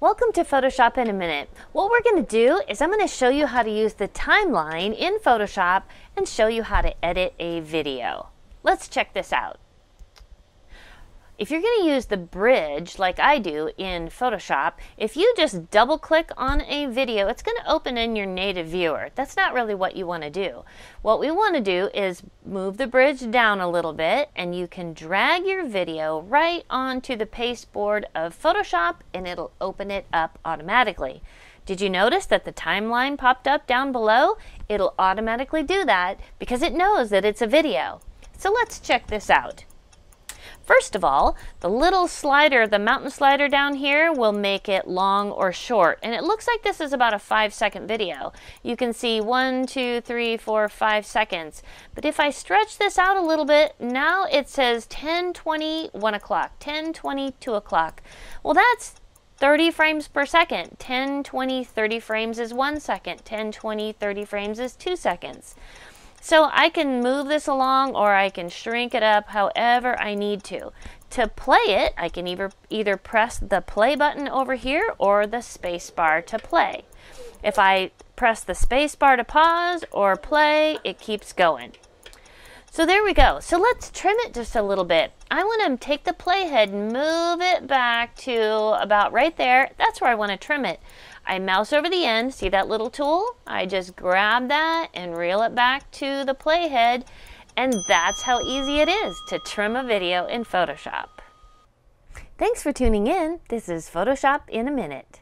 Welcome to Photoshop in a Minute. What we're going to do is I'm going to show you how to use the timeline in Photoshop and show you how to edit a video. Let's check this out. If you're going to use the bridge like I do in Photoshop, if you just double click on a video, it's going to open in your native viewer. That's not really what you want to do. What we want to do is move the bridge down a little bit, and you can drag your video right onto the pasteboard of Photoshop and it'll open it up automatically. Did you notice that the timeline popped up down below? It'll automatically do that because it knows that it's a video. So let's check this out. First of all, the little slider, the mountain slider down here, will make it long or short. And it looks like this is about a 5-second video. You can see 1, 2, 3, 4, 5 seconds. But if I stretch this out a little bit, now it says 10:20, 1 o'clock, 10:20, 2 o'clock. Well, that's 30 frames per second. 10:20, 30 frames is 1 second. 10:20, 30 frames is 2 seconds. So I can move this along or I can shrink it up however I need to. To play it, I can either press the play button over here or the space bar to play. If I press the space bar to pause or play, it keeps going. So there we go. So let's trim it just a little bit. I want to take the playhead and move it back to about right there. That's where I want to trim it. I mouse over the end, see that little tool? I just grab that and reel it back to the playhead, and that's how easy it is to trim a video in Photoshop. Thanks for tuning in. This is Photoshop in a Minute.